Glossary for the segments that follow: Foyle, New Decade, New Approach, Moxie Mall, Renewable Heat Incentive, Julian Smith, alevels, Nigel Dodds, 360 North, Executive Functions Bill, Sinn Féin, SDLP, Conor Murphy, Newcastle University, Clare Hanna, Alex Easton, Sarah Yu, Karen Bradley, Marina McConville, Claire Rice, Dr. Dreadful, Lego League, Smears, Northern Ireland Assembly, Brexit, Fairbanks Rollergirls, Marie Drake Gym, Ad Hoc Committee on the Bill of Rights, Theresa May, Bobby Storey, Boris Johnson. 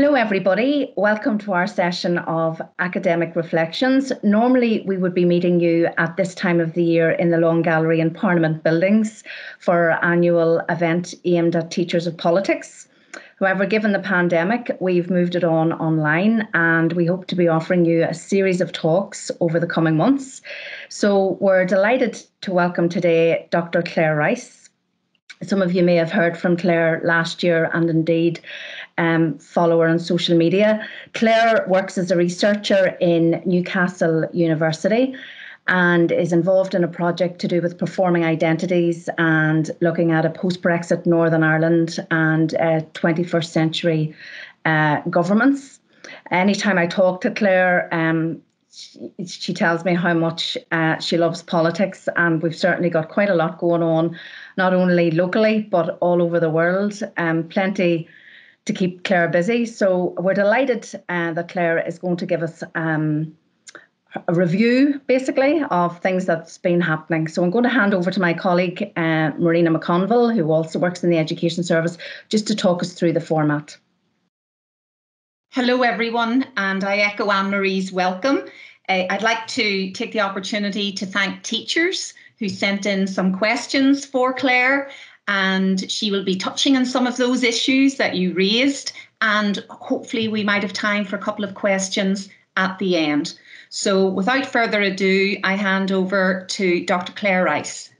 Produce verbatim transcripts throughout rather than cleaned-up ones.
Hello everybody, welcome to our session of Academic Reflections. Normally we would be meeting you at this time of the year in the Long Gallery in Parliament Buildings for our annual event aimed at teachers of politics. However, given the pandemic, we've moved it on online and we hope to be offering you a series of talks over the coming months. So we're delighted to welcome today Doctor Claire Rice. Some of you may have heard from Claire last year and indeed um, follow her on social media. Claire works as a researcher in Newcastle University and is involved in a project to do with performing identities and looking at a post-Brexit Northern Ireland and uh, twenty-first century uh, governments. Anytime I talk to Claire, um, She, she tells me how much uh, she loves politics, and we've certainly got quite a lot going on, not only locally, but all over the world, and um, plenty to keep Claire busy. So we're delighted uh, that Claire is going to give us um, a review, basically, of things that's been happening. So I'm going to hand over to my colleague, uh, Marina McConville, who also works in the Education Service, just to talk us through the format. Hello everyone, and I echo Anne-Marie's welcome. Uh, I'd like to take the opportunity to thank teachers who sent in some questions for Claire, and she will be touching on some of those issues that you raised, and hopefully we might have time for a couple of questions at the end. So without further ado, I hand over to Doctor Claire Rice.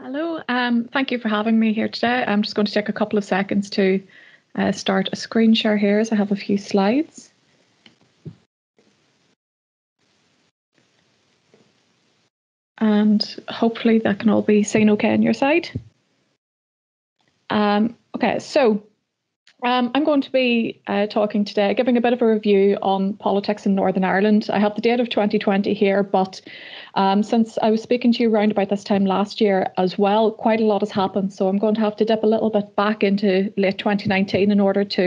Hello, um, thank you for having me here today. I'm just going to take a couple of seconds to Uh, start a screen share here as I have a few slides. And hopefully that can all be seen okay on your side. Um, okay, so um, I'm going to be uh, talking today, giving a bit of a review on politics in Northern Ireland. I have the date of twenty twenty here, but um, since I was speaking to you around about this time last year as well, quite a lot has happened. So I'm going to have to dip a little bit back into late twenty nineteen in order to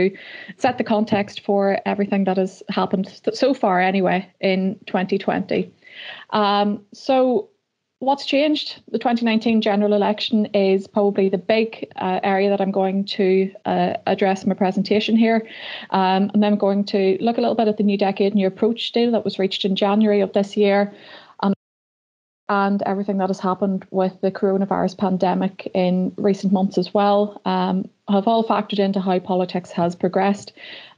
set the context for everything that has happened so far anyway in twenty twenty. Um, so what's changed? The twenty nineteen general election is probably the big uh, area that I'm going to uh, address in my presentation here. Um, and then I'm going to look a little bit at the New Decade, New Approach deal that was reached in January of this year, and everything that has happened with the coronavirus pandemic in recent months as well um, have all factored into how politics has progressed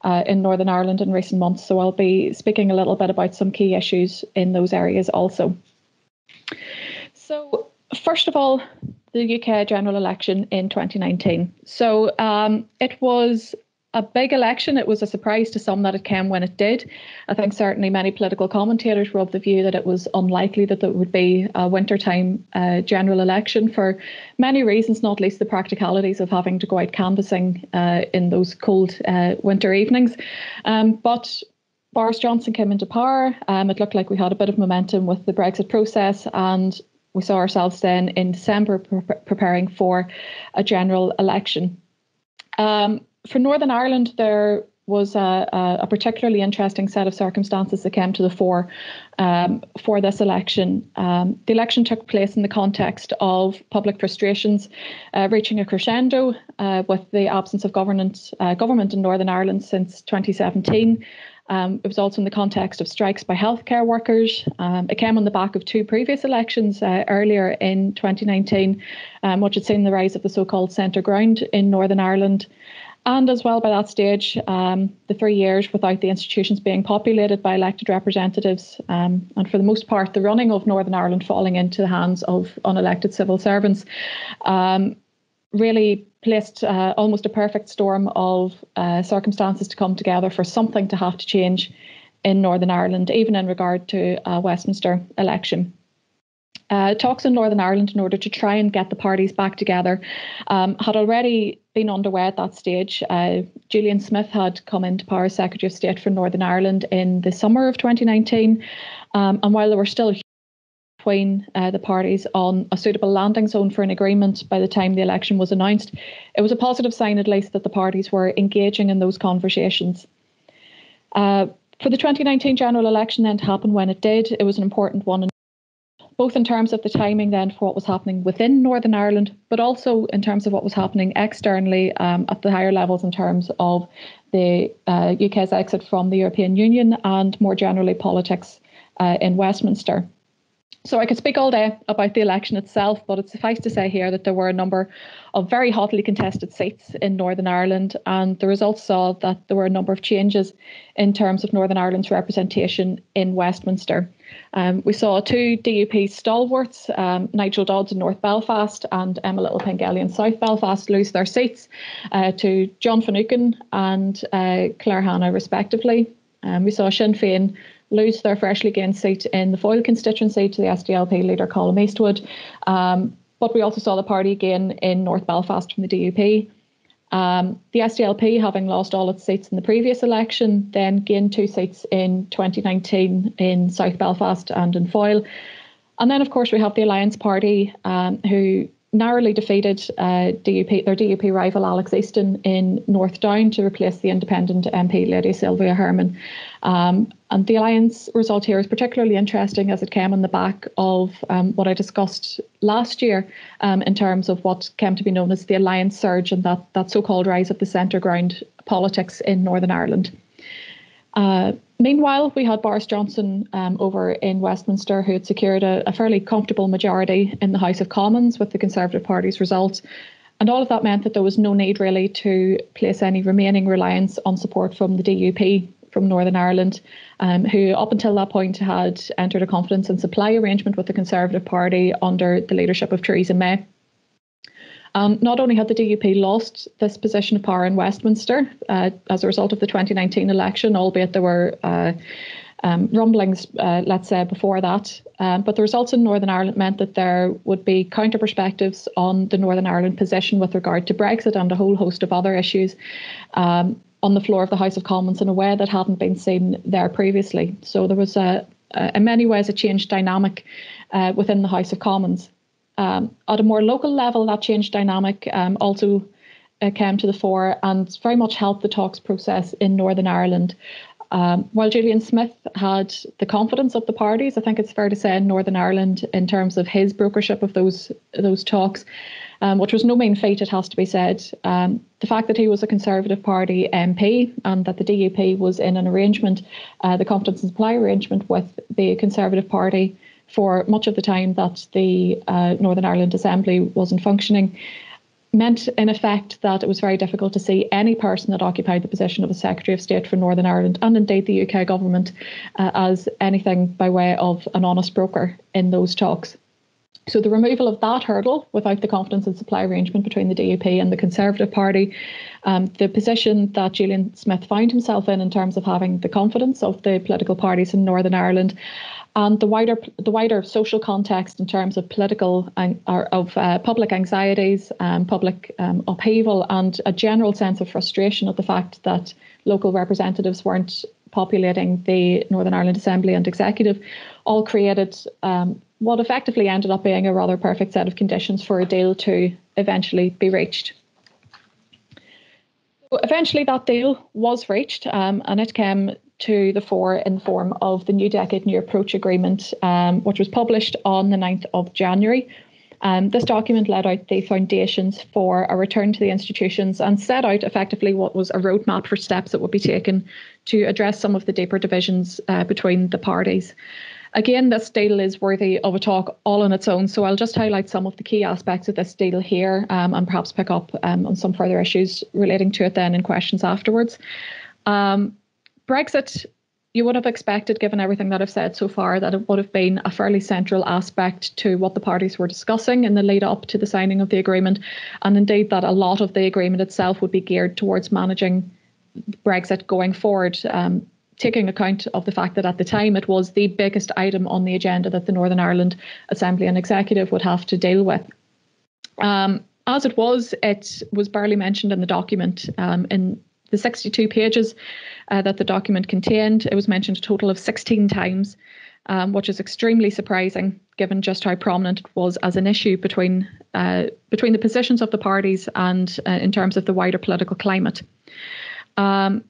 uh, in Northern Ireland in recent months. So I'll be speaking a little bit about some key issues in those areas also. So first of all, the U K general election in twenty nineteen. So um, it was a big election. It was a surprise to some that it came when it did. I think certainly many political commentators were of the view that it was unlikely that there would be a wintertime uh, general election for many reasons, not least the practicalities of having to go out canvassing uh, in those cold uh, winter evenings. Um, but Boris Johnson came into power. Um, it looked like we had a bit of momentum with the Brexit process, and we saw ourselves then in December pre preparing for a general election. Um, For Northern Ireland, there was a, a particularly interesting set of circumstances that came to the fore um, for this election. Um, the election took place in the context of public frustrations uh, reaching a crescendo uh, with the absence of government, uh, government in Northern Ireland since twenty seventeen. Um, it was also in the context of strikes by healthcare workers. Um, it came on the back of two previous elections uh, earlier in twenty nineteen, um, which had seen the rise of the so-called centre ground in Northern Ireland. And as well, by that stage, um, the three years without the institutions being populated by elected representatives, um, and for the most part, the running of Northern Ireland falling into the hands of unelected civil servants, um, really placed uh, almost a perfect storm of uh, circumstances to come together for something to have to change in Northern Ireland, even in regard to a Westminster election. Uh, talks in Northern Ireland in order to try and get the parties back together um, had already been underway at that stage. Uh, Julian Smith had come into power as Secretary of State for Northern Ireland in the summer of twenty nineteen. Um, and while there were still between uh, the parties on a suitable landing zone for an agreement by the time the election was announced, it was a positive sign at least that the parties were engaging in those conversations. Uh, for the twenty nineteen general election then to happen when it did, it was an important one, both in terms of the timing then for what was happening within Northern Ireland, but also in terms of what was happening externally um, at the higher levels in terms of the uh, U K's exit from the European Union and more generally politics uh, in Westminster. So I could speak all day about the election itself, but it's suffice to say here that there were a number of very hotly contested seats in Northern Ireland, and the results saw that there were a number of changes in terms of Northern Ireland's representation in Westminster. Um, we saw two D U P stalwarts, um, Nigel Dodds in North Belfast and Emma Little Pengelly in South Belfast, lose their seats uh, to John Finucane and uh, Clare Hanna respectively. Um, we saw Sinn Féin lose their freshly gained seat in the Foyle constituency to the S D L P leader Colm Eastwood. Um, but we also saw the party again in North Belfast from the D U P. Um, the S D L P, having lost all its seats in the previous election, then gained two seats in twenty nineteen in South Belfast and in Foyle. And then, of course, we have the Alliance Party, um, who narrowly defeated uh, D U P, their D U P rival Alex Easton in North Down to replace the independent M P Lady Sylvia Hermon. Um, and the Alliance result here is particularly interesting as it came on the back of um, what I discussed last year um, in terms of what came to be known as the Alliance surge and that, that so-called rise of the centre ground politics in Northern Ireland. Uh, meanwhile, we had Boris Johnson um, over in Westminster, who had secured a, a fairly comfortable majority in the House of Commons with the Conservative Party's result. And all of that meant that there was no need really to place any remaining reliance on support from the D U P from Northern Ireland, um, who up until that point had entered a confidence and supply arrangement with the Conservative Party under the leadership of Theresa May. Um, not only had the D U P lost this position of power in Westminster uh, as a result of the twenty nineteen election, albeit there were uh, um, rumblings, uh, let's say, before that, um, but the results in Northern Ireland meant that there would be counter perspectives on the Northern Ireland position with regard to Brexit and a whole host of other issues um, on the floor of the House of Commons in a way that hadn't been seen there previously. So there was, a, a, in many ways, a changed dynamic uh, within the House of Commons. Um, at a more local level, that change dynamic um, also uh, came to the fore and very much helped the talks process in Northern Ireland. Um, while Julian Smith had the confidence of the parties, I think it's fair to say in Northern Ireland, in terms of his brokership of those those talks, um, which was no mean feat, it has to be said. Um, the fact that he was a Conservative Party M P and that the D U P was in an arrangement, uh, the confidence and supply arrangement with the Conservative Party, for much of the time that the uh, Northern Ireland Assembly wasn't functioning, meant in effect that it was very difficult to see any person that occupied the position of a Secretary of State for Northern Ireland and indeed the U K government uh, as anything by way of an honest broker in those talks. So the removal of that hurdle without the confidence and supply arrangement between the D U P and the Conservative Party, um, the position that Julian Smith found himself in in terms of having the confidence of the political parties in Northern Ireland, and the wider the wider social context in terms of political and uh, of uh, public anxieties, um, public um, upheaval, and a general sense of frustration at the fact that local representatives weren't populating the Northern Ireland Assembly and Executive, all created um, what effectively ended up being a rather perfect set of conditions for a deal to eventually be reached. Eventually that deal was reached, um, and it came to the fore in the form of the New Decade, New Approach Agreement, um, which was published on the ninth of January. Um, this document laid out the foundations for a return to the institutions and set out effectively what was a roadmap for steps that would be taken to address some of the deeper divisions uh, between the parties. Again, this deal is worthy of a talk all on its own, so I'll just highlight some of the key aspects of this deal here um, and perhaps pick up um, on some further issues relating to it then in questions afterwards. Um, Brexit, you would have expected, given everything that I've said so far, that it would have been a fairly central aspect to what the parties were discussing in the lead up to the signing of the agreement, and indeed that a lot of the agreement itself would be geared towards managing Brexit going forward, um, taking account of the fact that at the time it was the biggest item on the agenda that the Northern Ireland Assembly and Executive would have to deal with. Um, as it was, it was barely mentioned in the document. Um, in the sixty-two pages uh, that the document contained, it was mentioned a total of sixteen times, um, which is extremely surprising given just how prominent it was as an issue between, uh, between the positions of the parties and uh, in terms of the wider political climate. Um,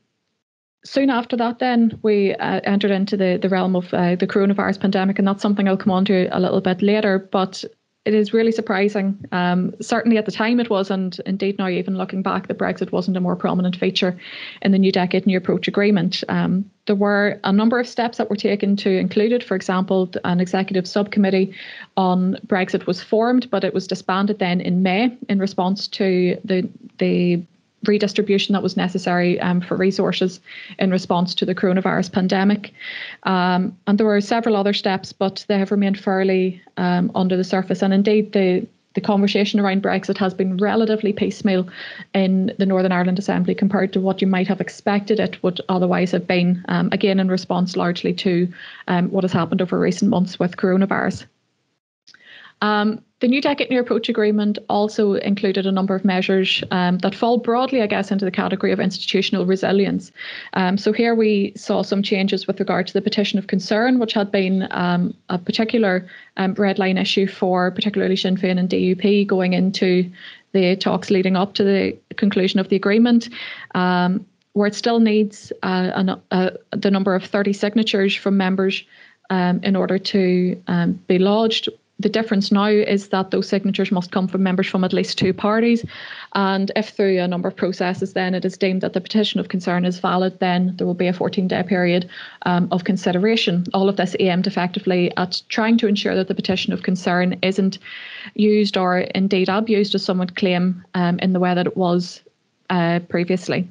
Soon after that, then, we uh, entered into the, the realm of uh, the coronavirus pandemic, and that's something I'll come on to a little bit later. But it is really surprising. Um, certainly at the time it was, and indeed now even looking back, that Brexit wasn't a more prominent feature in the New Decade, New Approach agreement. Um, there were a number of steps that were taken to include it. For example, an executive subcommittee on Brexit was formed, but it was disbanded then in May in response to the the redistribution that was necessary um, for resources in response to the coronavirus pandemic. Um, and there were several other steps, but they have remained fairly um, under the surface. And indeed, the, the conversation around Brexit has been relatively piecemeal in the Northern Ireland Assembly compared to what you might have expected it would otherwise have been, um, again, in response largely to um, what has happened over recent months with coronavirus. Um, The New Decade, New Approach agreement also included a number of measures um, that fall broadly, I guess, into the category of institutional resilience. Um, so here we saw some changes with regard to the Petition of Concern, which had been um, a particular um, red line issue for particularly Sinn Féin and D U P going into the talks leading up to the conclusion of the agreement, um, where it still needs uh, an, uh, the number of thirty signatures from members um, in order to um, be lodged. The difference now is that those signatures must come from members from at least two parties, and if through a number of processes then it is deemed that the Petition of Concern is valid, then there will be a fourteen-day period um, of consideration. All of this aimed effectively at trying to ensure that the Petition of Concern isn't used or indeed abused, as some would claim, um, in the way that it was uh, previously.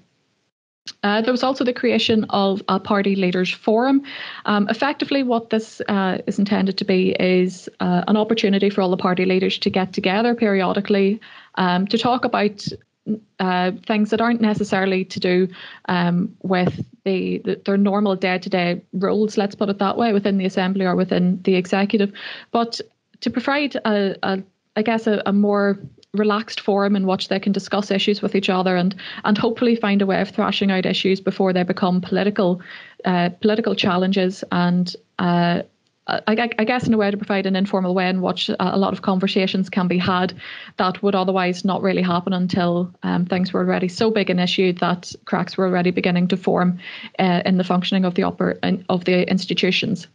Uh, there was also the creation of a party leaders forum. Um, effectively, what this uh, is intended to be is uh, an opportunity for all the party leaders to get together periodically um, to talk about uh, things that aren't necessarily to do um, with the, the, their normal day-to-day roles, let's put it that way, within the Assembly or within the Executive, but to provide, a, a, I guess, a, a more relaxed forum in which they can discuss issues with each other and and hopefully find a way of thrashing out issues before they become political uh, political challenges, and uh, I, I guess in a way to provide an informal way in which a lot of conversations can be had that would otherwise not really happen until um, things were already so big an issue that cracks were already beginning to form uh, in the functioning of the upper, of the institutions.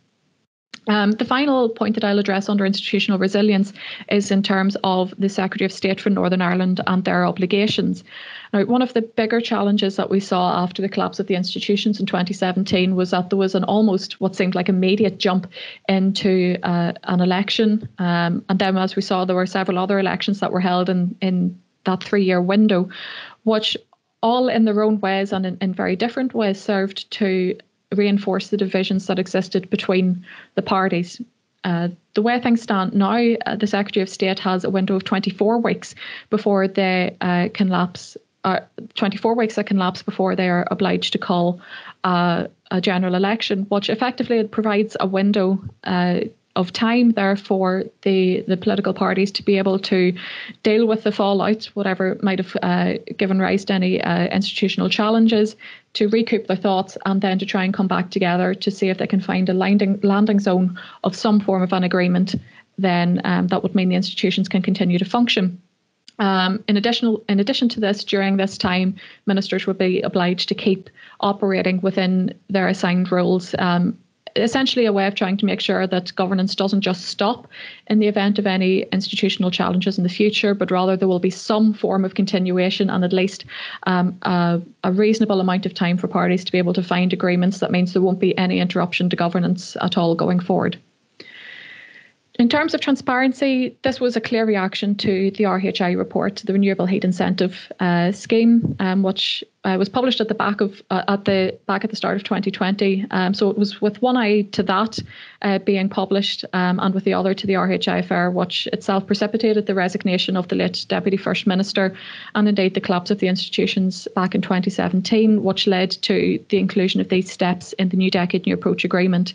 Um, the final point that I'll address under institutional resilience is in terms of the Secretary of State for Northern Ireland and their obligations. Now, one of the bigger challenges that we saw after the collapse of the institutions in twenty seventeen was that there was an almost what seemed like immediate jump into uh, an election. Um, and then as we saw, there were several other elections that were held in, in that three-year window, which all in their own ways and in, in very different ways served to reinforce the divisions that existed between the parties. Uh, the way things stand now, uh, the Secretary of State has a window of twenty-four weeks before they uh, can lapse. Uh, twenty-four weeks that can lapse before they are obliged to call uh, a general election, which effectively it provides a window uh, of time there for the, the political parties to be able to deal with the fallout, whatever might have uh, given rise to any uh, institutional challenges, to recoup their thoughts and then to try and come back together to see if they can find a landing, landing zone of some form of an agreement. Then um, that would mean the institutions can continue to function. Um, in, additional, in addition to this, during this time, ministers would be obliged to keep operating within their assigned roles, um, essentially a way of trying to make sure that governance doesn't just stop in the event of any institutional challenges in the future, but rather there will be some form of continuation and at least um, a, a reasonable amount of time for parties to be able to find agreements. That means there won't be any interruption to governance at all going forward. In terms of transparency, this was a clear reaction to the R H I report, the Renewable Heat Incentive uh, scheme, um, which uh, was published at the back of uh, at the back at the start of twenty twenty. Um, so it was with one eye to that uh, being published, um, and with the other to the R H I affair, which itself precipitated the resignation of the late Deputy First Minister, and indeed the collapse of the institutions back in twenty seventeen, which led to the inclusion of these steps in the New Decade, New Approach agreement.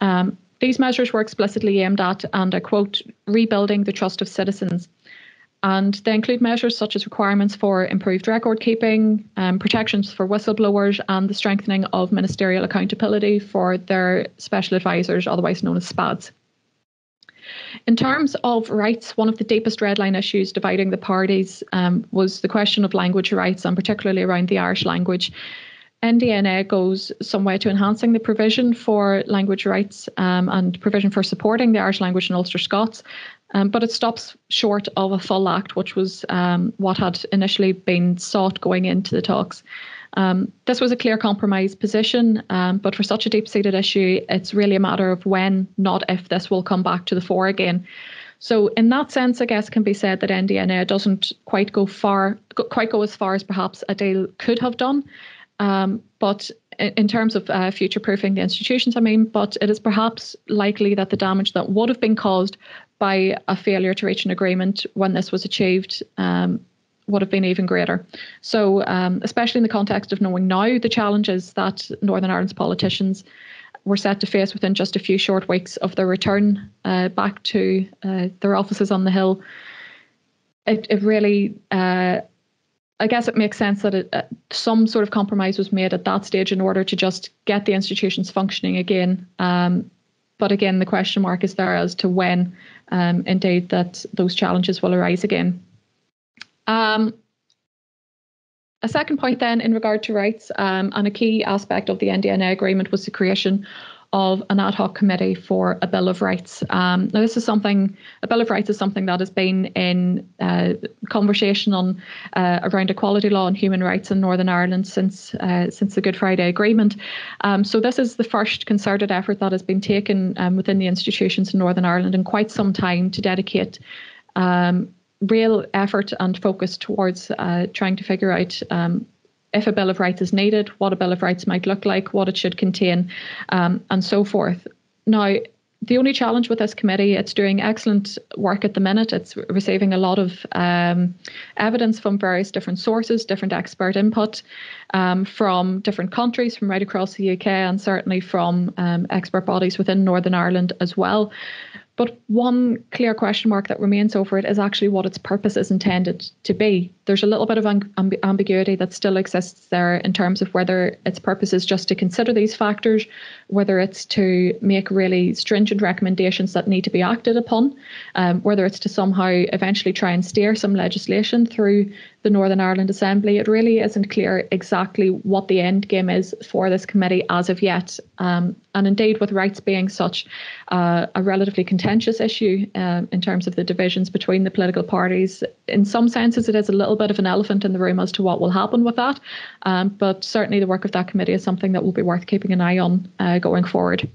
Um, These measures were explicitly aimed at, and I quote, rebuilding the trust of citizens. And they include measures such as requirements for improved record keeping, um, protections for whistleblowers, and the strengthening of ministerial accountability for their special advisors, otherwise known as SPADs. In terms of rights, one of the deepest red line issues dividing the parties um, was the question of language rights, and particularly around the Irish language. N D N A goes some way to enhancing the provision for language rights um, and provision for supporting the Irish language in Ulster Scots. Um, but it stops short of a full act, which was um, what had initially been sought going into the talks. Um, this was a clear compromise position, um, but for such a deep-seated issue, it's really a matter of when, not if, this will come back to the fore again. So in that sense, I guess, can be said that N D N A doesn't quite go far, quite go as far as perhaps a deal could have done. Um, but in terms of uh, future-proofing the institutions, I mean, but it is perhaps likely that the damage that would have been caused by a failure to reach an agreement when this was achieved um, would have been even greater. So um, especially in the context of knowing now the challenges that Northern Ireland's politicians were set to face within just a few short weeks of their return uh, back to uh, their offices on the Hill, it, it really... Uh, I guess it makes sense that it, uh, some sort of compromise was made at that stage in order to just get the institutions functioning again. Um, but again, the question mark is there as to when, um, indeed, that those challenges will arise again. Um, a second point then in regard to rights, um, and a key aspect of the N D N A agreement was the creation of an ad hoc committee for a Bill of Rights. Um, now, this is something, a Bill of Rights is something that has been in uh, conversation on uh, around equality law and human rights in Northern Ireland since uh, since the Good Friday Agreement. Um, so this is the first concerted effort that has been taken um, within the institutions in Northern Ireland in quite some time to dedicate um, real effort and focus towards uh, trying to figure out um, if a Bill of Rights is needed, what a Bill of Rights might look like, what it should contain, um, and so forth. Now, the only challenge with this committee, it's doing excellent work at the minute. It's receiving a lot of um, evidence from various different sources, different expert input um, from different countries, from right across the U K, and certainly from um, expert bodies within Northern Ireland as well. But one clear question mark that remains over it is actually what its purpose is intended to be. There's a little bit of amb- ambiguity that still exists there in terms of whether its purpose is just to consider these factors, whether it's to make really stringent recommendations that need to be acted upon, um, whether it's to somehow eventually try and steer some legislation through the Northern Ireland Assembly. It really isn't clear exactly what the end game is for this committee as of yet. Um, and indeed, with rights being such uh, a relatively contentious issue uh, in terms of the divisions between the political parties, in some senses it is a little bit of an elephant in the room as to what will happen with that. Um, but certainly the work of that committee is something that will be worth keeping an eye on uh, going forward.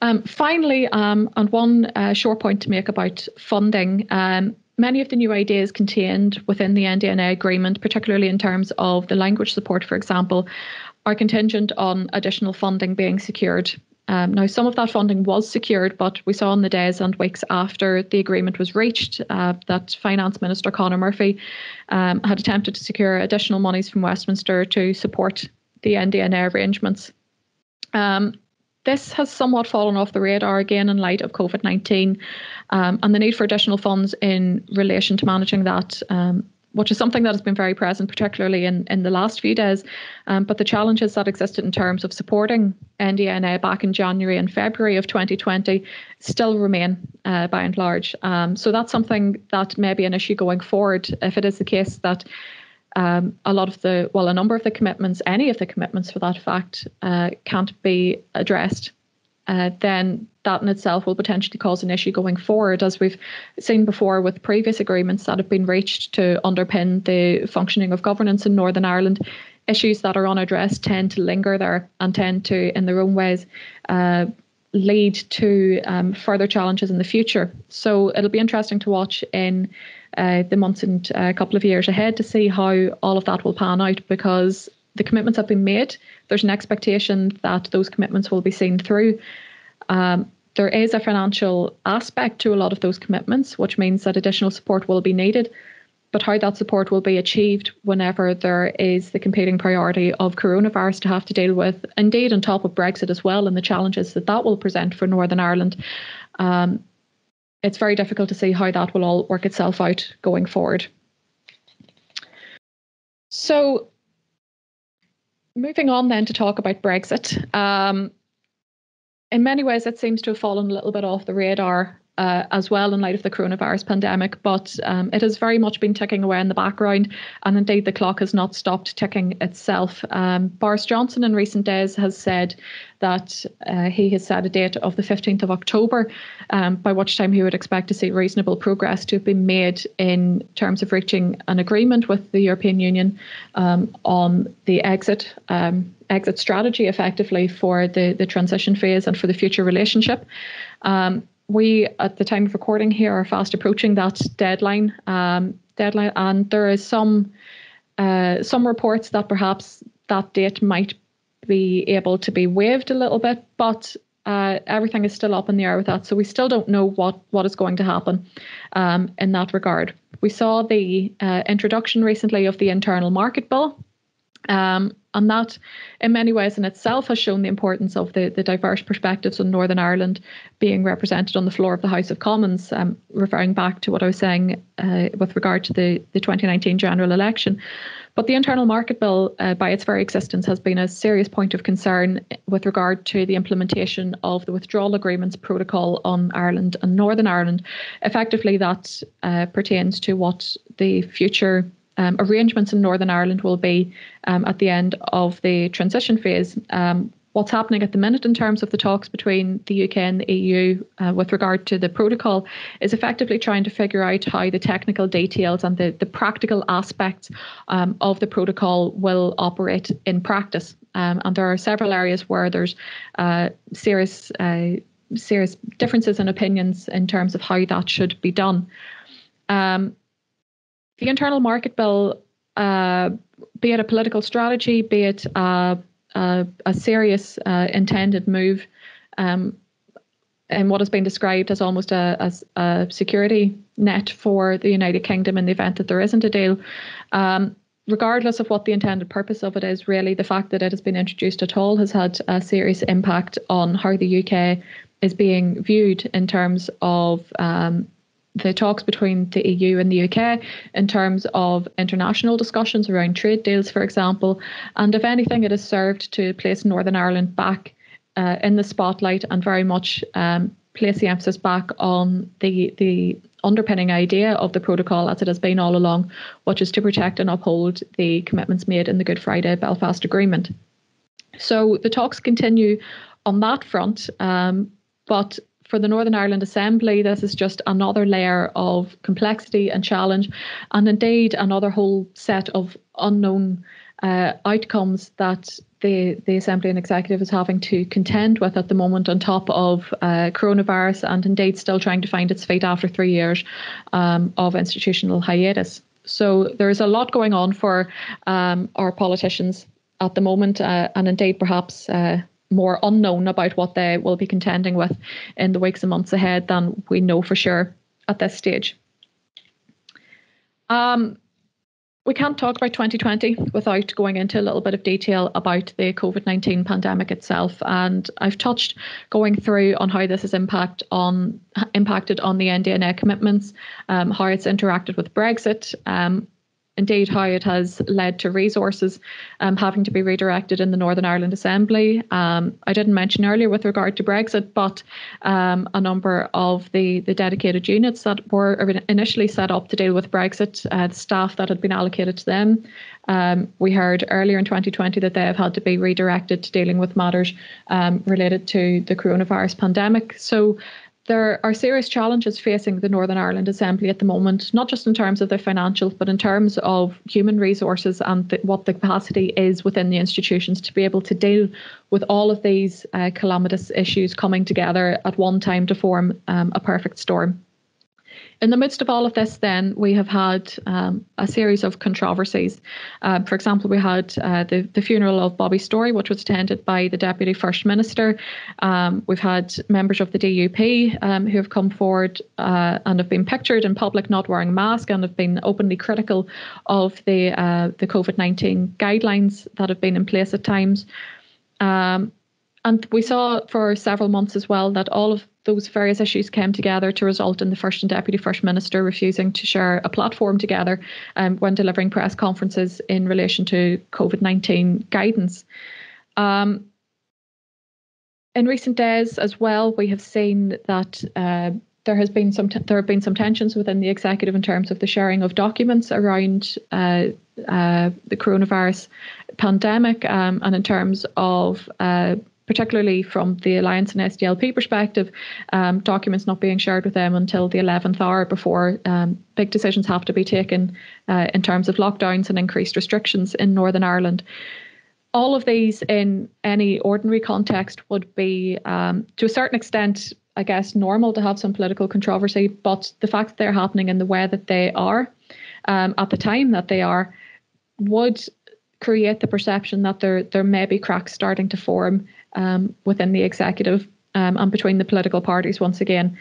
Um, finally, um, and one uh, short point to make about funding, um, many of the new ideas contained within the N D N A agreement, particularly in terms of the language support, for example, are contingent on additional funding being secured. Um, now, some of that funding was secured, but we saw in the days and weeks after the agreement was reached uh, that Finance Minister Conor Murphy um, had attempted to secure additional monies from Westminster to support the N D N A arrangements. Um, This has somewhat fallen off the radar again in light of COVID nineteen um, and the need for additional funds in relation to managing that, um, which is something that has been very present, particularly in, in the last few days. Um, but the challenges that existed in terms of supporting N D N A back in January and February of twenty twenty still remain uh, by and large. Um, so that's something that may be an issue going forward if it is the case that Um, a lot of the, well, a number of the commitments, any of the commitments for that fact, uh, can't be addressed, uh, then that in itself will potentially cause an issue going forward, as we've seen before with previous agreements that have been reached to underpin the functioning of governance in Northern Ireland. Issues that are unaddressed tend to linger there and tend to, in their own ways, uh, lead to um, further challenges in the future. So it'll be interesting to watch in Uh, the months and a uh, couple of years ahead to see how all of that will pan out, because the commitments have been made. There's an expectation that those commitments will be seen through. Um, there is a financial aspect to a lot of those commitments, which means that additional support will be needed. But how that support will be achieved whenever there is the competing priority of coronavirus to have to deal with, indeed on top of Brexit as well, and the challenges that that will present for Northern Ireland. Um, It's very difficult to see how that will all work itself out going forward. So moving on then to talk about Brexit. Um, in many ways, it seems to have fallen a little bit off the radar uh, as well in light of the coronavirus pandemic. But um, it has very much been ticking away in the background, and indeed the clock has not stopped ticking itself. Um, Boris Johnson in recent days has said that uh, he has set a date of the fifteenth of October, um, by which time he would expect to see reasonable progress to have been made in terms of reaching an agreement with the European Union um, on the exit um, exit strategy, effectively, for the, the transition phase and for the future relationship. Um, we, at the time of recording here, are fast approaching that deadline, um, deadline, and there is some uh, some reports that perhaps that date might be able to be waived a little bit, but uh, everything is still up in the air with that. So we still don't know what, what is going to happen um, in that regard. We saw the uh, introduction recently of the Internal Market Bill, um, and that in many ways in itself has shown the importance of the, the diverse perspectives on Northern Ireland being represented on the floor of the House of Commons, um, referring back to what I was saying uh, with regard to the, the twenty nineteen general election. But the Internal Market Bill, uh, by its very existence, has been a serious point of concern with regard to the implementation of the Withdrawal Agreements Protocol on Ireland and Northern Ireland. Effectively, that uh, pertains to what the future um, arrangements in Northern Ireland will be um, at the end of the transition phase. Um, what's happening at the minute in terms of the talks between the U K and the E U uh, with regard to the protocol is effectively trying to figure out how the technical details and the, the practical aspects um, of the protocol will operate in practice. Um, and there are several areas where there's uh, serious, uh, serious differences in opinions in terms of how that should be done. Um, the Internal Market Bill, uh, be it a political strategy, be it uh, Uh, a serious uh, intended move um, in what has been described as almost a, as a security net for the United Kingdom in the event that there isn't a deal. Um, regardless of what the intended purpose of it is, really, the fact that it has been introduced at all has had a serious impact on how the U K is being viewed in terms of um, the talks between the E U and the U K, in terms of international discussions around trade deals, for example. And if anything, it has served to place Northern Ireland back uh, in the spotlight and very much um, place the emphasis back on the the underpinning idea of the protocol as it has been all along, which is to protect and uphold the commitments made in the Good Friday Belfast Agreement. So the talks continue on that front, um, but for the Northern Ireland Assembly, this is just another layer of complexity and challenge, and indeed another whole set of unknown uh, outcomes that the, the Assembly and Executive is having to contend with at the moment, on top of uh, coronavirus, and indeed still trying to find its feet after three years um, of institutional hiatus. So there is a lot going on for um, our politicians at the moment, uh, and indeed perhaps uh, more unknown about what they will be contending with in the weeks and months ahead than we know for sure at this stage. Um, we can't talk about twenty twenty without going into a little bit of detail about the COVID nineteen pandemic itself. And I've touched going through on how this has impact on, impacted on the N D N A commitments, um, how it's interacted with Brexit, um, indeed how it has led to resources um, having to be redirected in the Northern Ireland Assembly. Um, I didn't mention earlier with regard to Brexit, but um, a number of the, the dedicated units that were initially set up to deal with Brexit, uh, the staff that had been allocated to them, um, we heard earlier in twenty twenty that they have had to be redirected to dealing with matters um, related to the coronavirus pandemic. So there are serious challenges facing the Northern Ireland Assembly at the moment, not just in terms of their financials, but in terms of human resources and the, what the capacity is within the institutions to be able to deal with all of these uh, calamitous issues coming together at one time to form um, a perfect storm. In the midst of all of this, then, we have had um, a series of controversies. Uh, for example, we had uh, the, the funeral of Bobby Storey, which was attended by the Deputy First Minister. Um, we've had members of the D U P um, who have come forward uh, and have been pictured in public not wearing masks and have been openly critical of the, uh, the COVID nineteen guidelines that have been in place at times. Um, and we saw for several months as well that all of those various issues came together to result in the First and Deputy First Minister refusing to share a platform together um, when delivering press conferences in relation to COVID nineteen guidance. Um, in recent days as well, we have seen that uh, there has been some, there have been some tensions within the executive in terms of the sharing of documents around uh, uh, the coronavirus pandemic, um, and in terms of uh, particularly from the Alliance and S D L P perspective, um, documents not being shared with them until the eleventh hour before um, big decisions have to be taken uh, in terms of lockdowns and increased restrictions in Northern Ireland. All of these in any ordinary context would be, um, to a certain extent, I guess, normal to have some political controversy, but the fact that they're happening in the way that they are, um, at the time that they are, would create the perception that there there may be cracks starting to form um, within the executive um, and between the political parties once again.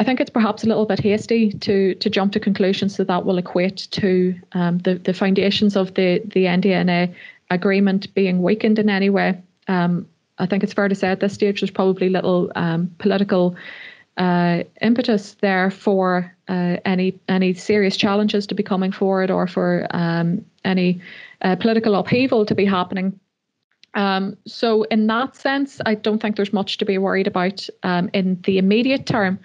I think it's perhaps a little bit hasty to to jump to conclusions that that will equate to um, the, the foundations of the, the N D N A agreement being weakened in any way. Um, I think it's fair to say at this stage there's probably little um, political uh, impetus there for uh, any any serious challenges to be coming forward, or for um, any uh, political upheaval to be happening. Um, so in that sense, I don't think there's much to be worried about um, in the immediate term.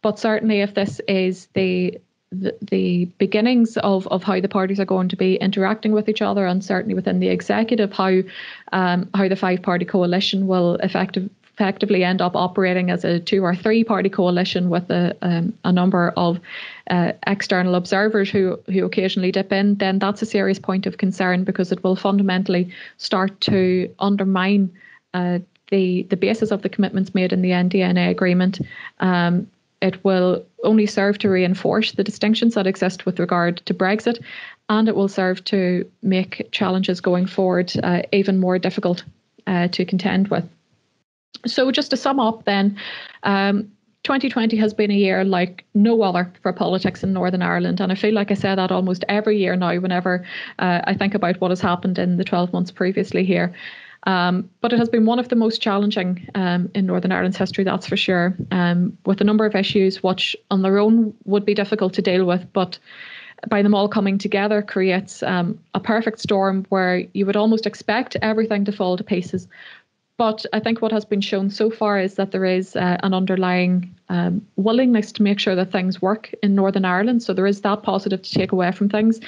But certainly if this is the The, the beginnings of, of how the parties are going to be interacting with each other, and certainly within the executive, how um, how the five-party coalition will effective, effectively end up operating as a two- or three-party coalition with a um, a number of uh, external observers who, who occasionally dip in, then that's a serious point of concern, because it will fundamentally start to undermine uh, the, the basis of the commitments made in the N D N A agreement. Um, It will only serve to reinforce the distinctions that exist with regard to Brexit, and it will serve to make challenges going forward uh, even more difficult uh, to contend with. So just to sum up then, um, twenty twenty has been a year like no other for politics in Northern Ireland. And I feel like I say that almost every year now whenever uh, I think about what has happened in the twelve months previously here. Um, but it has been one of the most challenging um, in Northern Ireland's history, that's for sure, um, with a number of issues which on their own would be difficult to deal with, but by them all coming together creates um, a perfect storm where you would almost expect everything to fall to pieces. But I think what has been shown so far is that there is uh, an underlying um, willingness to make sure that things work in Northern Ireland. So there is that positive to take away from things.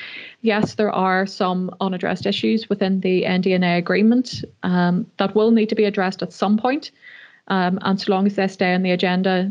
Yes, there are some unaddressed issues within the N D N A agreement um, that will need to be addressed at some point. Um, and so long as they stay on the agenda,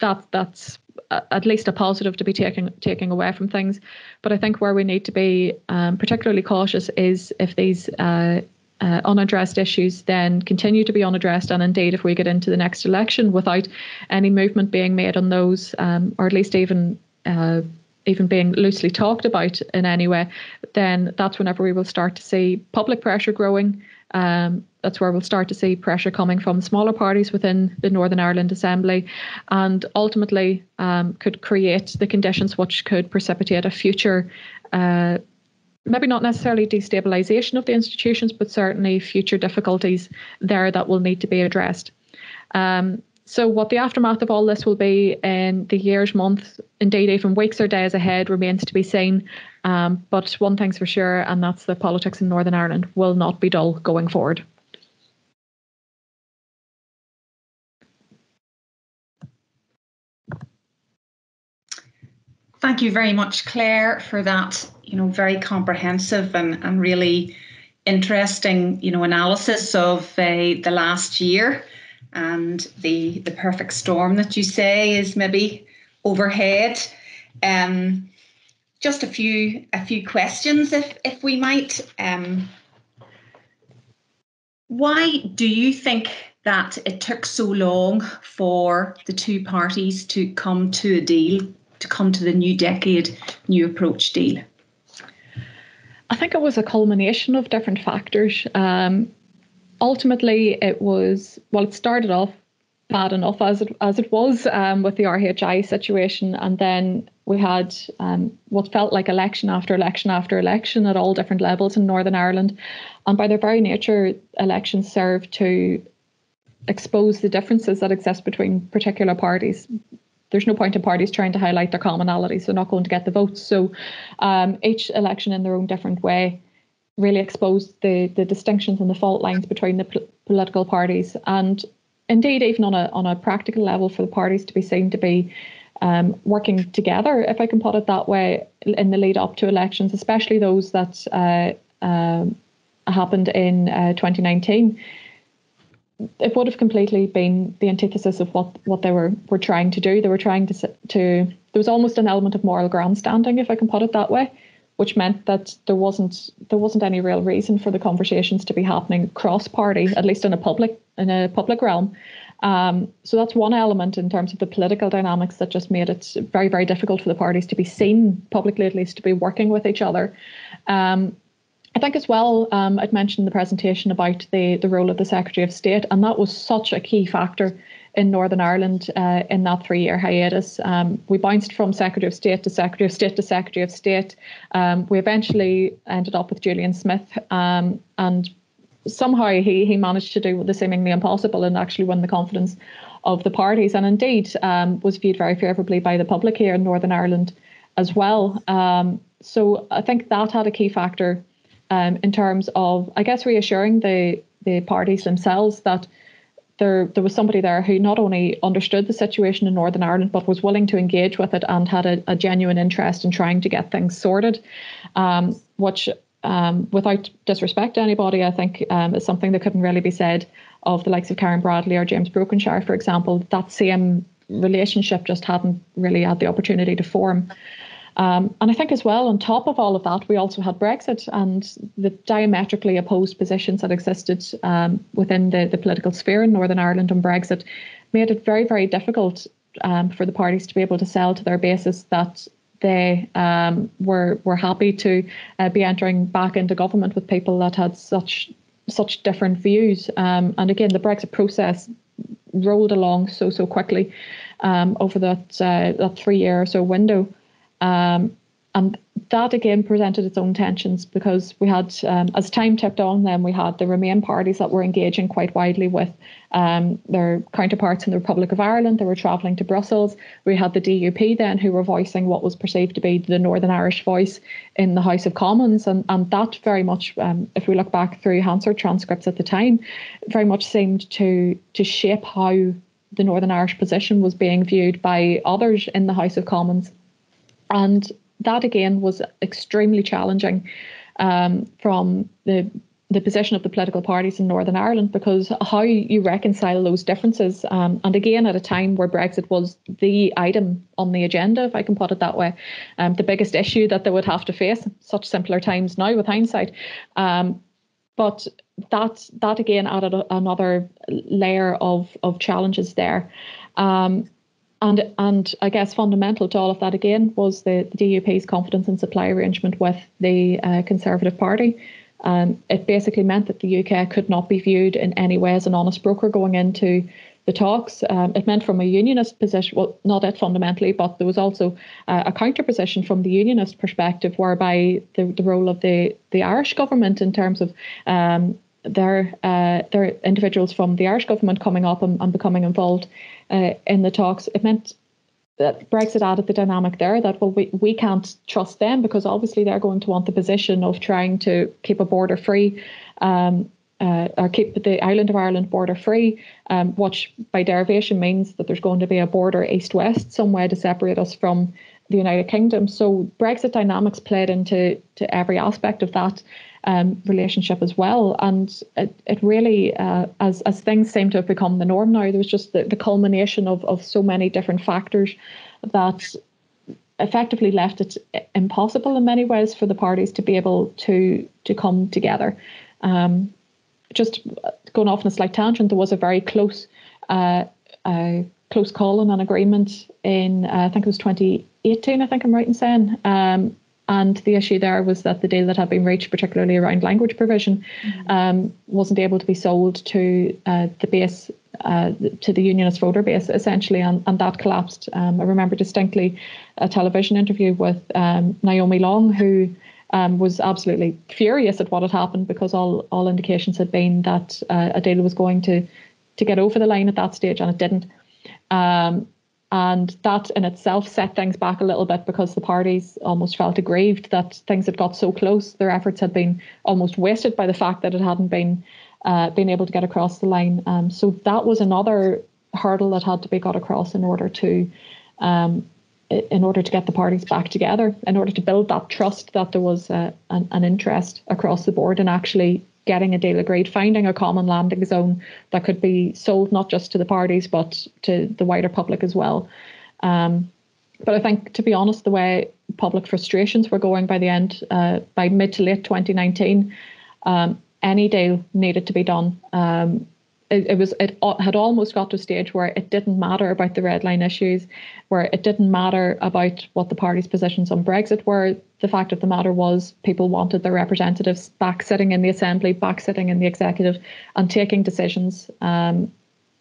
that that's at least a positive to be taking taking away from things. But I think where we need to be um, particularly cautious is if these uh, Uh, unaddressed issues then continue to be unaddressed, and indeed if we get into the next election without any movement being made on those, um, or at least even uh, even being loosely talked about in any way, then that's whenever we will start to see public pressure growing. Um, that's where we'll start to see pressure coming from smaller parties within the Northern Ireland Assembly, and ultimately um, could create the conditions which could precipitate a future uh maybe not necessarily destabilisation of the institutions, but certainly future difficulties there that will need to be addressed. Um, so what the aftermath of all this will be in the years, months, indeed even weeks or days ahead remains to be seen. Um, but one thing's for sure, and that's that politics in Northern Ireland will not be dull going forward. Thank you very much, Claire, for that, you know, very comprehensive and, and really interesting, you know, analysis of uh, the last year, and the the perfect storm that you say is maybe overhead. Um, just a few a few questions, if if we might. Um, why do you think that it took so long for the two parties to come to a deal? To come to the New Decade, New Approach deal? I think it was a culmination of different factors. Um, ultimately, it was, well, it started off bad enough as it, as it was um, with the R H I situation, and then we had um, what felt like election after election after election at all different levels in Northern Ireland. And by their very nature, elections serve to expose the differences that exist between particular parties. There's no point in parties trying to highlight their commonalities. They're not going to get the votes. So um, each election in their own different way really exposed the, the distinctions and the fault lines between the pol political parties. And indeed, even on a on a practical level, for the parties to be seen to be um, working together, if I can put it that way, in the lead up to elections, especially those that uh, uh, happened in uh, twenty nineteen. It would have completely been the antithesis of what, what they were, were trying to do. They were trying to, to, there was almost an element of moral grandstanding, if I can put it that way, which meant that there wasn't there wasn't any real reason for the conversations to be happening cross-party, at least in a public in a public realm. Um, so that's one element in terms of the political dynamics that just made it very, very difficult for the parties to be seen publicly, at least to be working with each other. Um, I think as well, um, I'd mentioned in the presentation about the, the role of the Secretary of State, and that was such a key factor in Northern Ireland uh, in that three-year hiatus. Um, we bounced from Secretary of State to Secretary of State to Secretary of State. Um, we eventually ended up with Julian Smith, um, and somehow he, he managed to do the seemingly impossible and actually win the confidence of the parties, and indeed um, was viewed very favourably by the public here in Northern Ireland as well. Um, so I think that had a key factor Um, in terms of, I guess, reassuring the, the parties themselves that there there was somebody there who not only understood the situation in Northern Ireland, but was willing to engage with it and had a, a genuine interest in trying to get things sorted, um, which, um, without disrespect to anybody, I think um, is something that couldn't really be said of the likes of Karen Bradley or James Brokenshire, for example. That same relationship just hadn't really had the opportunity to form. Um, and I think as well, on top of all of that, we also had Brexit and the diametrically opposed positions that existed um, within the, the political sphere in Northern Ireland on Brexit made it very, very difficult um, for the parties to be able to sell to their bases that they um, were were happy to uh, be entering back into government with people that had such such different views. Um, and again, the Brexit process rolled along so, so quickly um, over that, uh, that three-year or so window. Um, and that again presented its own tensions, because we had, um, as time tipped on, then we had the Remain parties that were engaging quite widely with um, their counterparts in the Republic of Ireland. They were travelling to Brussels. We had the D U P then, who were voicing what was perceived to be the Northern Irish voice in the House of Commons. And, and that very much, um, if we look back through Hansard transcripts at the time, very much seemed to, to shape how the Northern Irish position was being viewed by others in the House of Commons. And that, again, was extremely challenging um, from the, the position of the political parties in Northern Ireland, because how you reconcile those differences. Um, and again, at a time where Brexit was the item on the agenda, if I can put it that way, um, the biggest issue that they would have to face, such simpler times now with hindsight. Um, but that, that, again, added a, another layer of, of challenges there. Um, And, and I guess fundamental to all of that, again, was the, the D U P's confidence in supply arrangement with the uh, Conservative Party. Um, it basically meant that the U K could not be viewed in any way as an honest broker going into the talks. Um, it meant from a unionist position, well, not it fundamentally, but there was also uh, a counter position from the unionist perspective, whereby the, the role of the, the Irish government in terms of um, their, uh, their individuals from the Irish government coming up and, and becoming involved Uh, in the talks, it meant that Brexit added the dynamic there that, well, we, we can't trust them, because obviously they're going to want the position of trying to keep a border free, um, uh, or keep the island of Ireland border free, um, which by derivation means that there's going to be a border east-west, some way to separate us from the United Kingdom. So Brexit dynamics played into to every aspect of that Um, relationship as well, and it, it really, uh, as as things seem to have become the norm now, there was just the, the culmination of, of so many different factors that effectively left it impossible in many ways for the parties to be able to to come together. Um, just going off on a slight tangent, there was a very close uh, uh, close call on an agreement in uh, I think it was twenty eighteen. I think I'm right in saying. Um, And the issue there was that the deal that had been reached, particularly around language provision, um, wasn't able to be sold to uh, the base, uh, to the unionist voter base, essentially, and, and that collapsed. Um, I remember distinctly a television interview with um, Naomi Long, who um, was absolutely furious at what had happened, because all, all indications had been that uh, a deal was going to, to get over the line at that stage, and it didn't. Um, And that in itself set things back a little bit, because the parties almost felt aggrieved that things had got so close. Their efforts had been almost wasted by the fact that it hadn't been uh, been able to get across the line. Um, so that was another hurdle that had to be got across in order to um, in order to get the parties back together, in order to build that trust that there was uh, an, an interest across the board in actually getting a deal agreed, finding a common landing zone that could be sold not just to the parties but to the wider public as well. Um, but I think, to be honest, the way public frustrations were going by the end, uh, by mid to late twenty nineteen, um, any deal needed to be done. Um, It, it was it had almost got to a stage where it didn't matter about the red line issues, where it didn't matter about what the party's positions on Brexit were. The fact of the matter was people wanted their representatives back sitting in the Assembly, back sitting in the Executive and taking decisions um,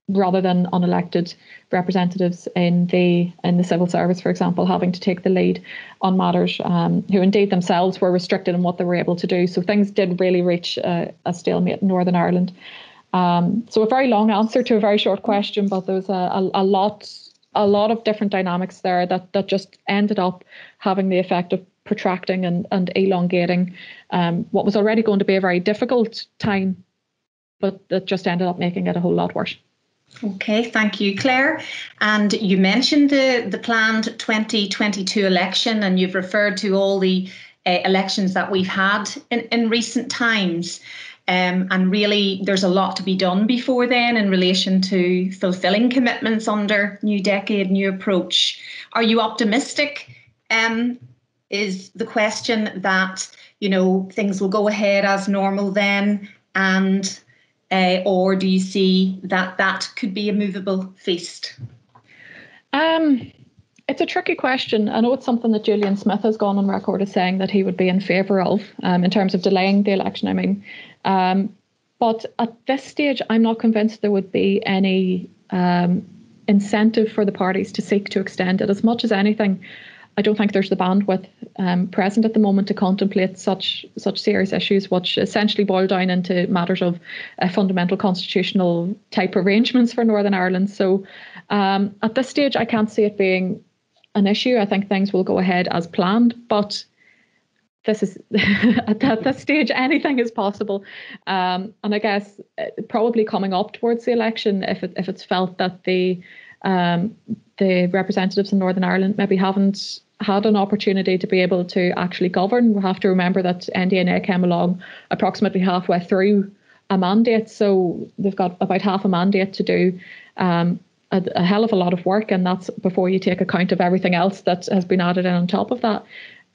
rather than unelected representatives in the in the civil service, for example, having to take the lead on matters um, who indeed themselves were restricted in what they were able to do. So things did really reach uh, a stalemate in Northern Ireland. Um, so a very long answer to a very short question, but there was a, a, a lot a lot of different dynamics there that, that just ended up having the effect of protracting and, and elongating um, what was already going to be a very difficult time, but that just ended up making it a whole lot worse. OK, thank you, Claire. And you mentioned the, the planned twenty twenty-two election, and you've referred to all the uh, elections that we've had in, in recent times. Um, and really, there's a lot to be done before then in relation to fulfilling commitments under New Decade, New Approach. Are you optimistic? Um, is the question that, you know, things will go ahead as normal then, and uh, or do you see that that could be a movable feast? Um, it's a tricky question. I know it's something that Julian Smith has gone on record as saying that he would be in favour of, um, in terms of delaying the election, I mean. Um, but at this stage, I'm not convinced there would be any um, incentive for the parties to seek to extend it. As much as anything, I don't think there's the bandwidth um, present at the moment to contemplate such such serious issues, which essentially boil down into matters of uh, fundamental constitutional type arrangements for Northern Ireland. So um, at this stage, I can't see it being an issue. I think things will go ahead as planned, but This is at this stage, anything is possible. Um, and I guess probably coming up towards the election, if it, if it's felt that the um, the representatives in Northern Ireland maybe haven't had an opportunity to be able to actually govern. We have to remember that N D N A came along approximately halfway through a mandate. So they've got about half a mandate to do um, a, a hell of a lot of work. And that's before you take account of everything else that has been added in on top of that.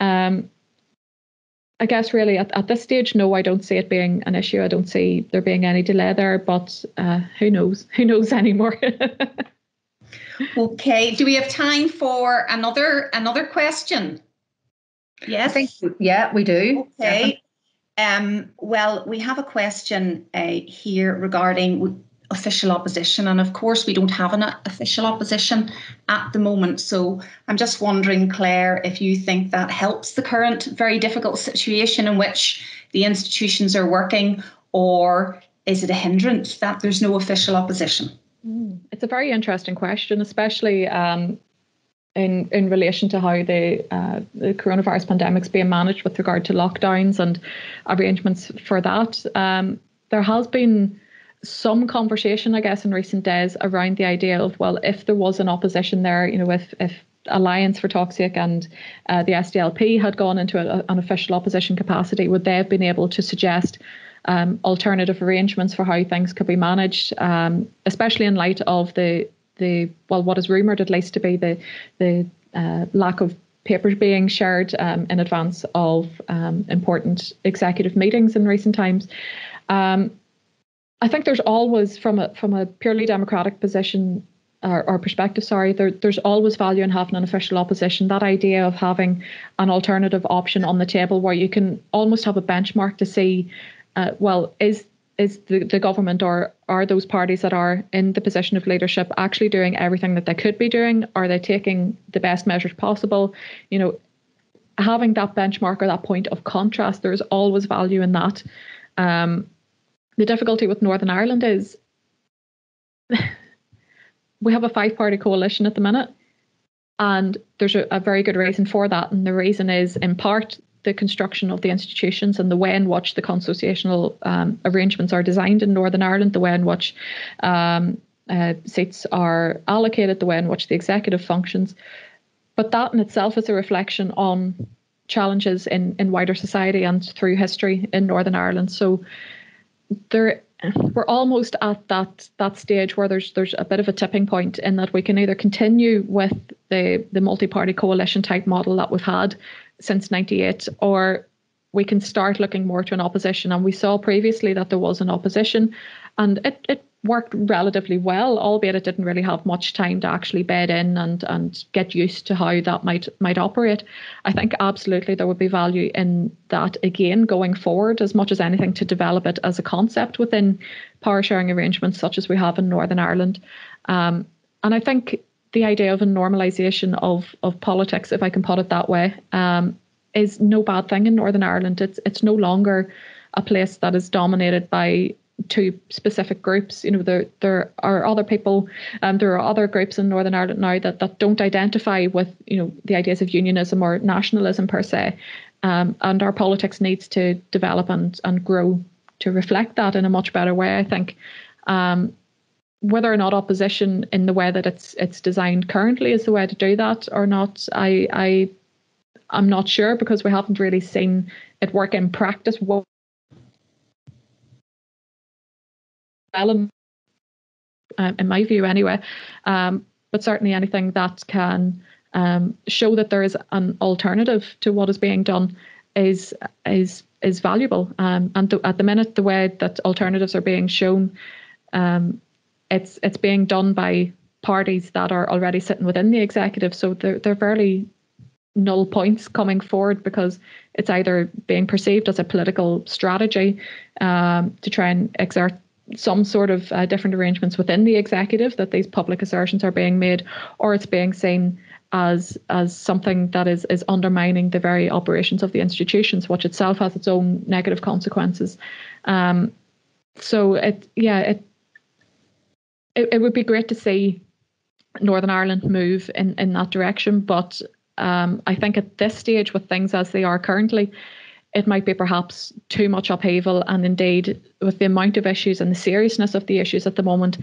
Um, I guess really at, at this stage, no, I don't see it being an issue. I don't see there being any delay there, but uh, who knows? Who knows anymore? OK, do we have time for another another question? Yes. I think, yeah, we do. OK. Yeah. Um, well, we have a question uh, here regarding official opposition, and of course we don't have an official opposition at the moment, so I'm just wondering, Claire, if you think that helps the current very difficult situation in which the institutions are working, or is it a hindrance that there's no official opposition? Mm, it's a very interesting question, especially um, in in relation to how the, uh, the coronavirus pandemic's being managed with regard to lockdowns and arrangements for that. Um, there has been some conversation, I guess, in recent days around the idea of, well, if there was an opposition there, you know, if, if Alliance for Toxic and uh, the S D L P had gone into a, an official opposition capacity, would they have been able to suggest um, alternative arrangements for how things could be managed, um, especially in light of the, the well, what is rumoured at least to be the, the uh, lack of papers being shared um, in advance of um, important executive meetings in recent times. Um, I think there's always, from a from a purely democratic position or, or perspective, sorry, there, there's always value in having an official opposition. That idea of having an alternative option on the table where you can almost have a benchmark to see, uh, well, is is the, the government or are those parties that are in the position of leadership actually doing everything that they could be doing? Are they taking the best measures possible? You know, having that benchmark or that point of contrast, there's always value in that. Um, The difficulty with Northern Ireland is we have a five-party coalition at the minute, and there's a, a very good reason for that. And the reason is, in part, the construction of the institutions and the way in which the constitutional um, arrangements are designed in Northern Ireland, the way in which um, uh, seats are allocated, the way in which the executive functions. But that in itself is a reflection on challenges in, in wider society and through history in Northern Ireland. So there, we're almost at that that stage where there's there's a bit of a tipping point, in that we can either continue with the, the multi-party coalition type model that we've had since ninety-eight, or we can start looking more to an opposition. And we saw previously that there was an opposition, and it, it worked relatively well, albeit it didn't really have much time to actually bed in and and get used to how that might might operate. I think absolutely there would be value in that again going forward, as much as anything, to develop it as a concept within power sharing arrangements such as we have in Northern Ireland. Um, and I think the idea of a normalisation of of politics, if I can put it that way, um, is no bad thing in Northern Ireland. It's it's no longer a place that is dominated by to specific groups. You know, there there are other people, um, there are other groups in Northern Ireland now that, that don't identify with, you know, the ideas of unionism or nationalism per se, um, and our politics needs to develop and, and grow to reflect that in a much better way, I think. Um, whether or not opposition in the way that it's it's designed currently is the way to do that or not, I, I, I'm not sure, because we haven't really seen it work in practice. What Um, in my view anyway, um, but certainly anything that can um, show that there is an alternative to what is being done is is is valuable. Um, and th- at the minute, the way that alternatives are being shown, um, it's it's being done by parties that are already sitting within the executive, so they're, they're fairly null points coming forward, because it's either being perceived as a political strategy um, to try and exert some sort of uh, different arrangements within the executive, that these public assertions are being made, or it's being seen as as something that is is undermining the very operations of the institutions, which itself has its own negative consequences. Um, so it yeah it, it it would be great to see Northern Ireland move in in that direction, but um, I think at this stage, with things as they are currently, it might be perhaps too much upheaval. And indeed, with the amount of issues and the seriousness of the issues at the moment,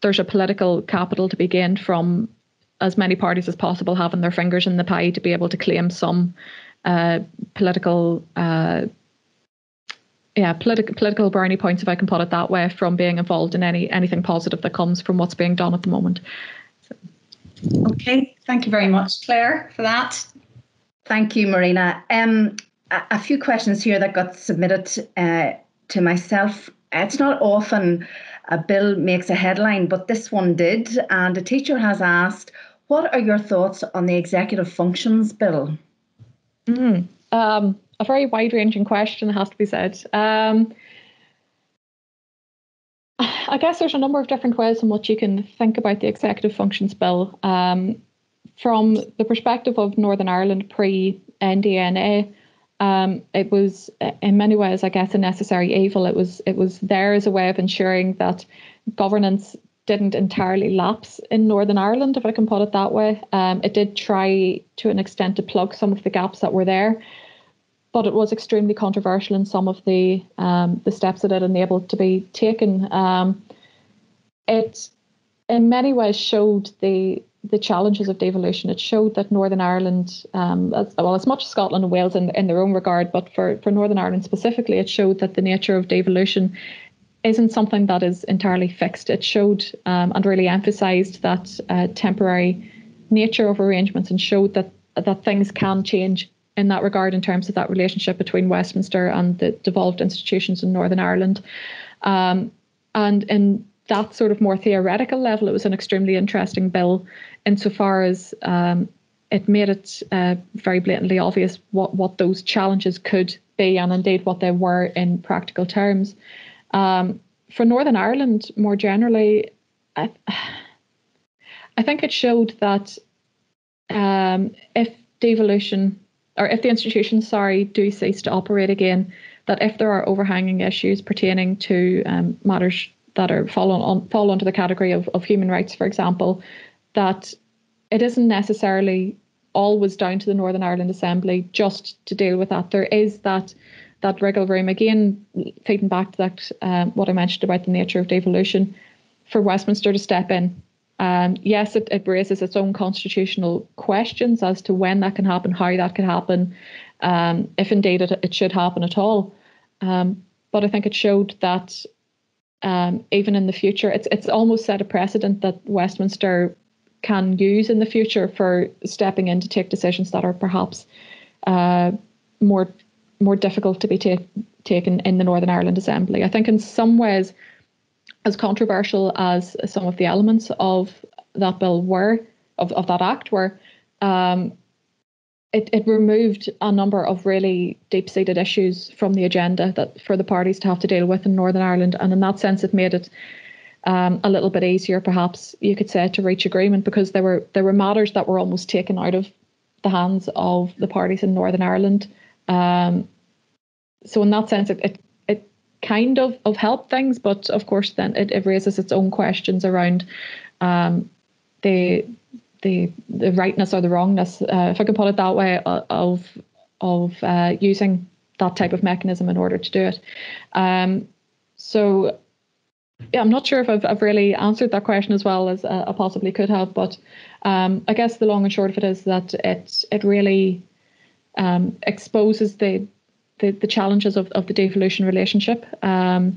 there's a political capital to be gained from as many parties as possible having their fingers in the pie to be able to claim some uh, political, uh, yeah, politi- political brownie points, if I can put it that way, from being involved in any anything positive that comes from what's being done at the moment. So. Okay, thank you very much, Claire, for that. Thank you, Marina. Um, A few questions here that got submitted uh, to myself. It's not often a bill makes a headline, but this one did. And a teacher has asked, what are your thoughts on the Executive Functions Bill? Mm, um, a very wide-ranging question, has to be said. Um, I guess there's a number of different ways in which you can think about the Executive Functions Bill. Um, from the perspective of Northern Ireland pre-N D N A, Um, it was, in many ways, I guess, a necessary evil. It was it was there as a way of ensuring that governance didn't entirely lapse in Northern Ireland, if I can put it that way. Um, it did try, to an extent, to plug some of the gaps that were there, but it was extremely controversial in some of the um, the steps that it enabled to be taken. Um, it, in many ways, showed the the challenges of devolution. It showed that Northern Ireland, um, as, well, as much as Scotland and Wales in, in their own regard, but for, for Northern Ireland specifically, it showed that the nature of devolution isn't something that is entirely fixed. It showed um, and really emphasised that uh, temporary nature of arrangements, and showed that that things can change in that regard, in terms of that relationship between Westminster and the devolved institutions in Northern Ireland. Um, and in that sort of more theoretical level, it was an extremely interesting bill, insofar as um, it made it uh, very blatantly obvious what, what those challenges could be, and indeed what they were in practical terms. Um, for Northern Ireland, more generally, I, I think it showed that um, if devolution, or if the institutions, sorry, do cease to operate again, that if there are overhanging issues pertaining to um, matters that are fall on fall under the category of, of human rights, for example, that it isn't necessarily all was down to the Northern Ireland Assembly just to deal with that. There is that that wriggle room, again, feeding back to that um, what I mentioned about the nature of devolution, for Westminster to step in. Um, yes, it, it raises its own constitutional questions as to when that can happen, how that could happen, um, if indeed it, it should happen at all. Um, but I think it showed that um, even in the future, it's it's almost set a precedent that Westminster can use in the future for stepping in to take decisions that are perhaps uh, more more difficult to be ta- taken in the Northern Ireland Assembly. I think in some ways, as controversial as some of the elements of that bill were, of, of that act were, um, it, it removed a number of really deep-seated issues from the agenda that for the parties to have to deal with in Northern Ireland. And in that sense, it made it um, a little bit easier, perhaps, you could say, to reach agreement, because there were, there were matters that were almost taken out of the hands of the parties in Northern Ireland. Um, so in that sense, it, it kind of of help things, but of course then it, it raises its own questions around um the the the rightness or the wrongness, uh, if I can put it that way, of of uh using that type of mechanism in order to do it. Um so yeah, I'm not sure if I've, I've really answered that question as well as uh, I possibly could have, but um I guess the long and short of it is that it it really um exposes the The, the challenges of, of the devolution relationship, um,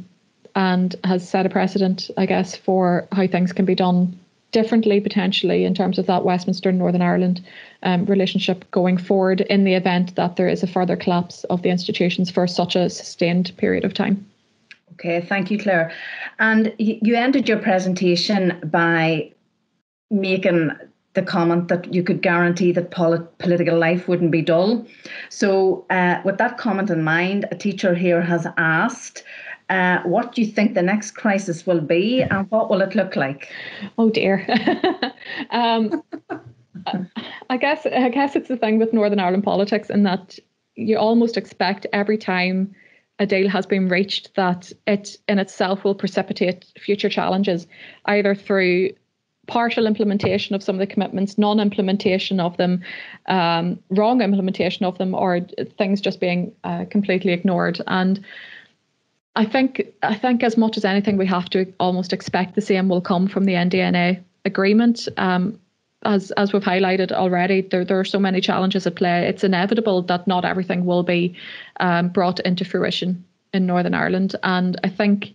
and has set a precedent, I guess, for how things can be done differently, potentially, in terms of that Westminster and Northern Ireland um, relationship going forward in the event that there is a further collapse of the institutions for such a sustained period of time. OK, thank you, Claire. And you ended your presentation by making the comment that you could guarantee that polit- political life wouldn't be dull. So uh, with that comment in mind, a teacher here has asked, uh, what do you think the next crisis will be and what will it look like? Oh dear. um, I guess I guess it's the thing with Northern Ireland politics, in that you almost expect every time a deal has been reached that it in itself will precipitate future challenges, either through partial implementation of some of the commitments, non-implementation of them, um, wrong implementation of them, or things just being uh, completely ignored. And I think I think as much as anything, we have to almost expect the same will come from the N D N A agreement. Um, as as we've highlighted already, there, there are so many challenges at play. It's inevitable that not everything will be um, brought into fruition in Northern Ireland. And I think...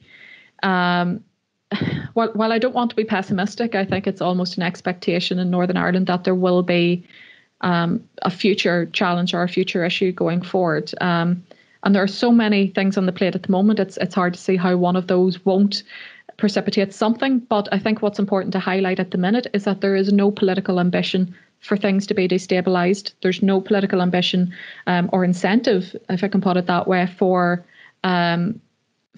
Um, While, while I don't want to be pessimistic, I think it's almost an expectation in Northern Ireland that there will be um, a future challenge or a future issue going forward. Um, and there are so many things on the plate at the moment, it's it's hard to see how one of those won't precipitate something. But I think what's important to highlight at the minute is that there is no political ambition for things to be destabilised. There's no political ambition um, or incentive, if I can put it that way, for... Um,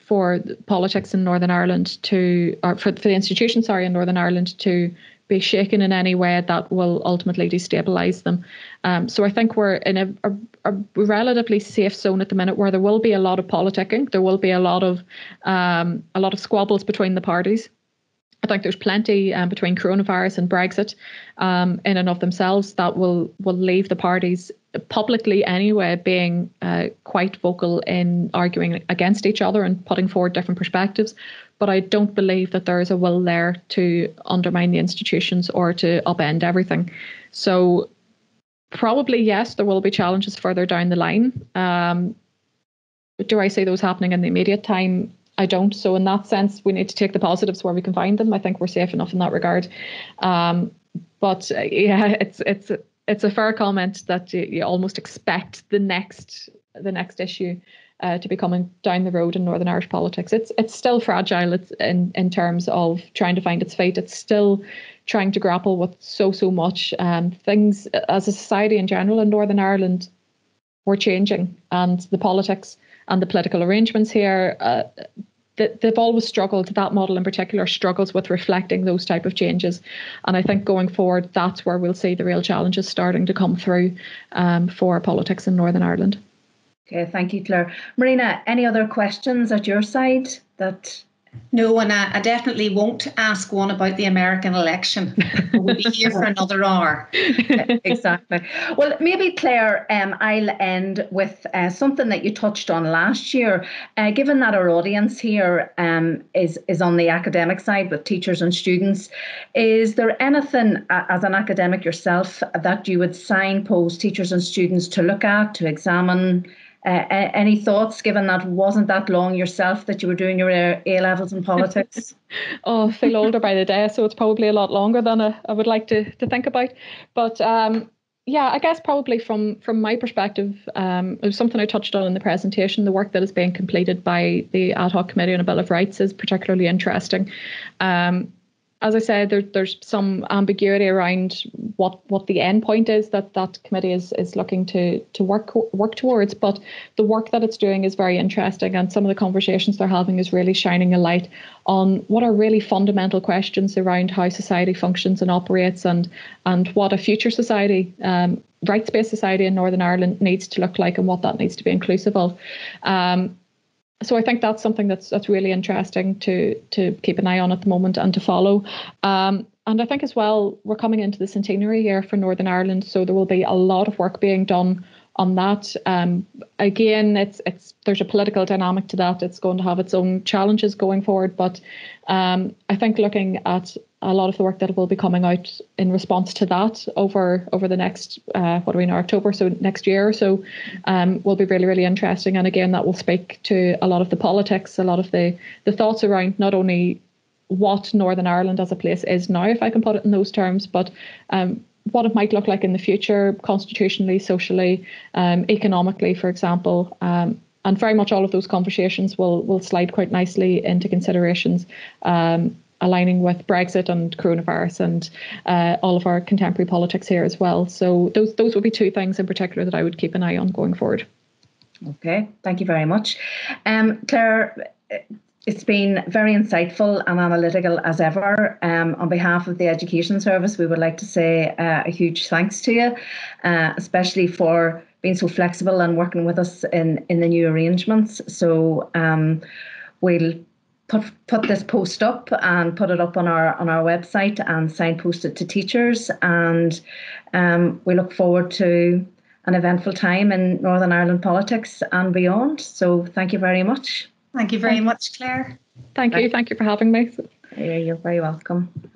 for politics in Northern Ireland to, or for, for the institutions, sorry, in Northern Ireland to be shaken in any way that will ultimately destabilise them. Um, so I think we're in a, a, a relatively safe zone at the minute, where there will be a lot of politicking, there will be a lot of um, a lot of squabbles between the parties. I think there's plenty um, between coronavirus and Brexit um, in and of themselves that will, will leave the parties publicly anyway being uh, quite vocal in arguing against each other and putting forward different perspectives. But I don't believe that there is a will there to undermine the institutions or to upend everything. So probably, yes, there will be challenges further down the line. Um, do I see those happening in the immediate time? I don't. So in that sense, we need to take the positives where we can find them. I think we're safe enough in that regard. Um, but uh, yeah, it's it's it's a fair comment that you, you almost expect the next the next issue uh, to be coming down the road in Northern Irish politics. It's it's still fragile. It's in in terms of trying to find its fate. It's still trying to grapple with so so much um, things as a society in general in Northern Ireland. We're changing, and the politics and the political arrangements here, uh, they've always struggled, that model in particular struggles with reflecting those type of changes. And I think going forward, that's where we'll see the real challenges starting to come through um, for politics in Northern Ireland. OK, thank you, Claire. Marina, any other questions at your side that No, and I, I definitely won't ask one about the American election. We'll be here for another hour. Exactly. Well, maybe, Claire, um, I'll end with uh, something that you touched on last year. Uh, given that our audience here um, is, is on the academic side with teachers and students, is there anything, uh, as an academic yourself, that you would signpost teachers and students to look at, to examine? Uh, any thoughts, given that wasn't that long yourself that you were doing your A-levels in politics? Oh, I feel older by the day, so it's probably a lot longer than I, I would like to, to think about. But um, yeah, I guess probably from, from my perspective, um, it was something I touched on in the presentation. The work that is being completed by the Ad Hoc Committee on the Bill of Rights is particularly interesting. Um, As I said, there, there's some ambiguity around what, what the end point is that that committee is is looking to to work work towards. But the work that it's doing is very interesting, and some of the conversations they're having is really shining a light on what are really fundamental questions around how society functions and operates, and and what a future society, um, rights-based society in Northern Ireland needs to look like, and what that needs to be inclusive of. Um, So I think that's something that's that's really interesting to to keep an eye on at the moment and to follow. Um, and I think as well, we're coming into the centenary year for Northern Ireland, so there will be a lot of work being done on that. Um, again, it's it's there's a political dynamic to that. It's going to have its own challenges going forward. But um, I think looking at a lot of the work that will be coming out in response to that over over the next, uh, what are we in October, so next year or so, um, will be really, really interesting. And again, that will speak to a lot of the politics, a lot of the, the thoughts around not only what Northern Ireland as a place is now, if I can put it in those terms, but um, what it might look like in the future, constitutionally, socially, um, economically, for example. Um, and very much all of those conversations will, will slide quite nicely into considerations um, aligning with Brexit and coronavirus and uh, all of our contemporary politics here as well. So those those would be two things in particular that I would keep an eye on going forward. Okay, thank you very much. Um, Claire, it's been very insightful and analytical as ever. Um, on behalf of the Education Service, we would like to say uh, a huge thanks to you, uh, especially for being so flexible and working with us in, in the new arrangements. So um, we'll Put, put this post up and put it up on our on our website and signpost it to teachers, and um, we look forward to an eventful time in Northern Ireland politics and beyond. So thank you very much. Thank you very much, Claire. Thank you. Thank you for having me. You're very welcome.